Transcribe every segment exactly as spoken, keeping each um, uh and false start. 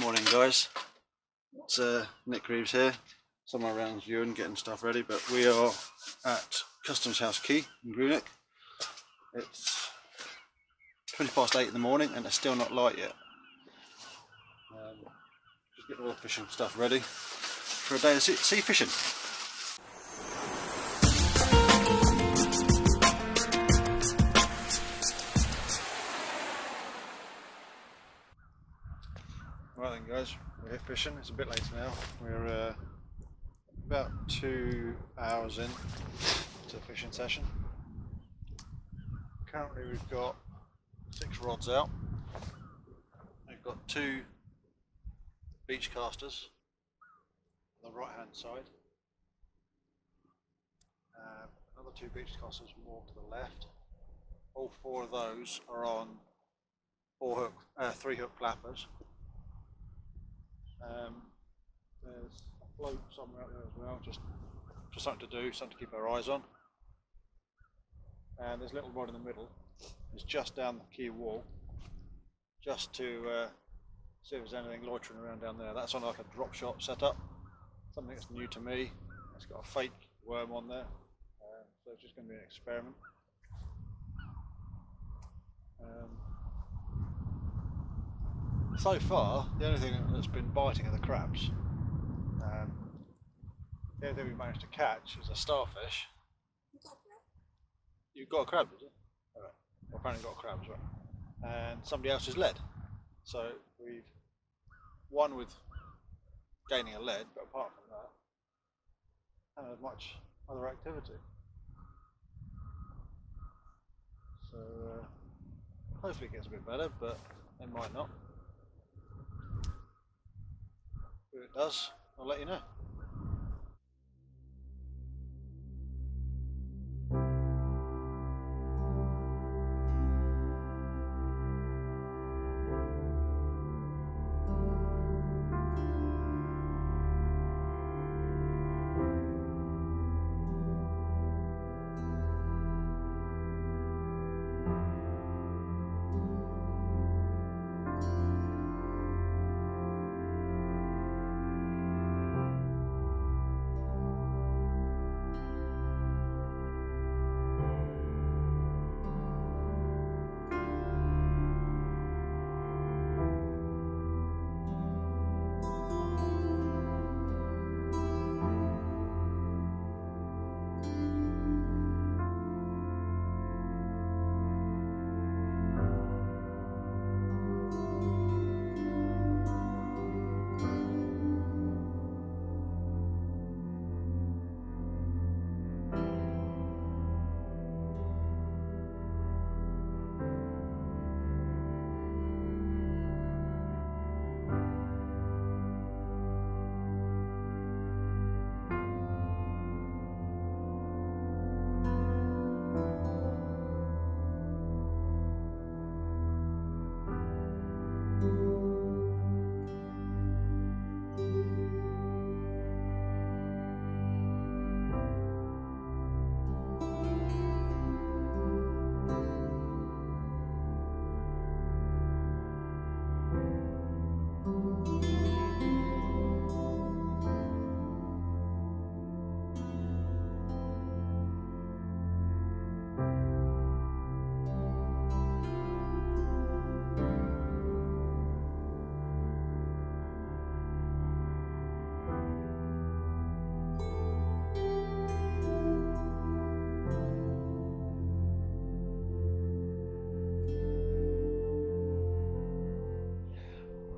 Morning guys, it's uh, Nick Greaves here, somewhere around Ewan getting stuff ready, but we are at Customs House Quay in Greenock. It's twenty past eight in the morning and it's still not light yet. Um, just getting all the fishing stuff ready for a day of sea, sea fishing. Right then guys, we're here fishing. It's a bit later now. We're uh, about two hours in to the fishing session. Currently we've got six rods out. We've got two beach casters on the right hand side. Uh, another two beach casters more to the left. All four of those are on four hook, uh, three hook flappers. Um, there's a float somewhere out there as well, just, just something to do, something to keep our eyes on. And there's a little rod in the middle. It's just down the quay wall, just to uh, see if there's anything loitering around down there. That's on like a drop shot setup, something that's new to me. It's got a fake worm on there, um, so it's just going to be an experiment. Um, So far, the only thing that's been biting are the crabs. Um, the only thing we managed to catch is a starfish. You've got a crab, did you? All right. Well, apparently got a crab as well. And somebody else is lead. So we've won with gaining a lead, but apart from that, haven't had much other activity. So uh, hopefully it gets a bit better, but it might not. If it does, I'll let you know.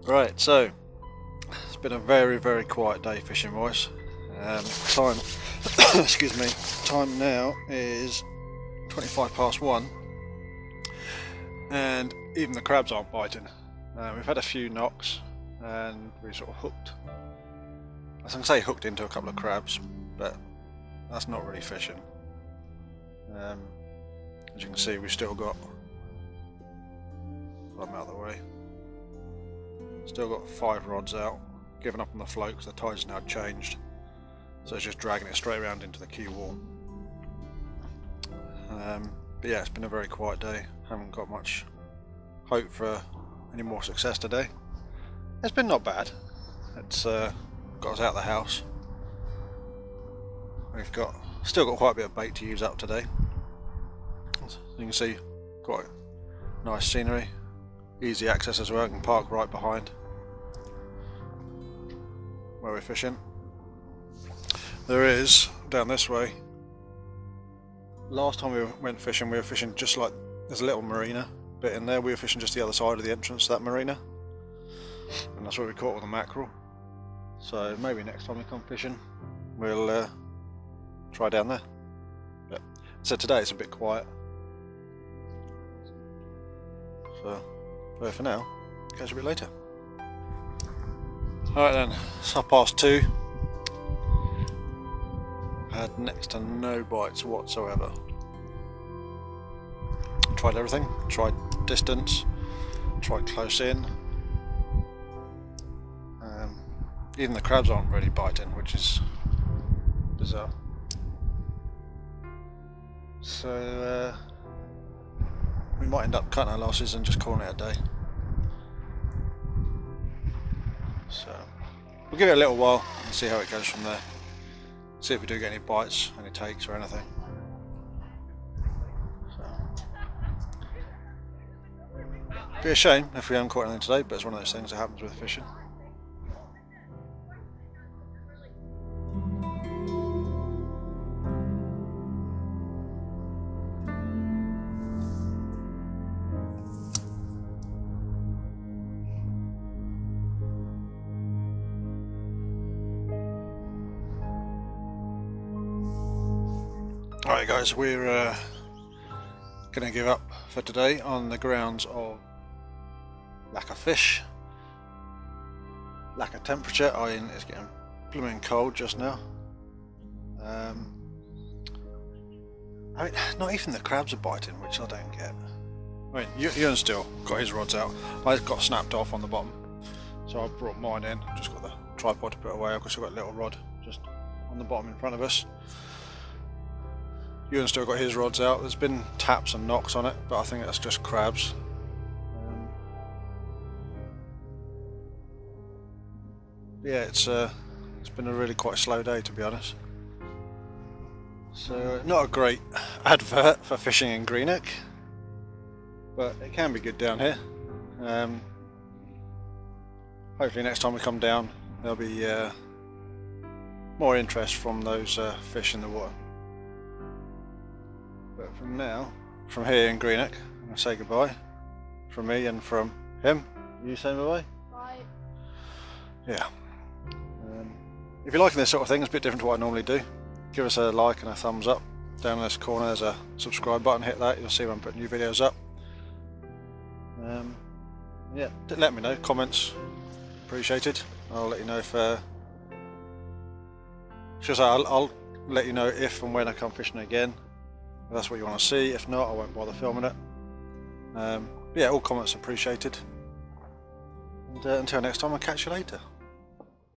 Right, so it's been a very, very quiet day fishing wise. Um, time, excuse me, time now is twenty-five past one, and even the crabs aren't biting. Uh, we've had a few knocks, and we sort of hooked. I was going to say hooked into a couple of crabs, but that's not really fishing. Um, as you can see, we've still got. Well, I'm out of the way. Still got five rods out, given up on the float because the tide's now changed, so it's just dragging it straight around into the quay wall. Um, but yeah, it's been a very quiet day. Haven't got much hope for any more success today. It's been not bad. It's uh, got us out of the house. We've got still got quite a bit of bait to use up today. As you can see, quite nice scenery, easy access as well. You can park right behind where we're fishing. There is down this way. Last time we went fishing, we were fishing just like there's a little marina bit in there. We were fishing just the other side of the entrance to that marina, and that's where we caught all the mackerel. So maybe next time we come fishing, we'll uh, try down there. Yep. So today it's a bit quiet. So there for now. Catch you a bit later. Alright then, it's half past two. Had next to no bites whatsoever. Tried everything. Tried distance. Tried close in. Um, even the crabs aren't really biting, which is bizarre. So uh, we might end up cutting our losses and just calling it a day. So we'll give it a little while and see how it goes from there. See if we do get any bites, any takes or anything. So. Be a shame if we haven't caught anything today, but it's one of those things that happens with fishing. Alright guys, we're uh, going to give up for today on the grounds of lack of fish, lack of temperature. I mean, it's getting blooming cold just now. Um, I mean, not even the crabs are biting, which I don't get. I mean, Ewan's still got his rods out. I got snapped off on the bottom, so I brought mine in. Just got the tripod to put away. I've still got a little rod just on the bottom in front of us. Ewan's still got his rods out. There's been taps and knocks on it, but I think that's just crabs. Um, yeah, it's uh, it's been a really quite slow day, to be honest. So not a great advert for fishing in Greenock, but it can be good down here. Um, hopefully next time we come down, there'll be uh, more interest from those uh, fish in the water. But from now, from here in Greenock, I'm going to say goodbye. From me and from him. You saying bye-bye? Bye. Yeah. Um, if you're liking this sort of thing, it's a bit different to what I normally do. Give us a like and a thumbs up. Down in this corner there's a subscribe button. Hit that, you'll see when I'm putting new videos up. Um, yeah, let me know. Comments appreciated. I'll let you know if... Uh, just, I'll, I'll let you know if and when I come fishing again. If that's what you want to see. If not, I won't bother filming it. Um, yeah, all comments appreciated. And uh, until next time, I'll catch you later.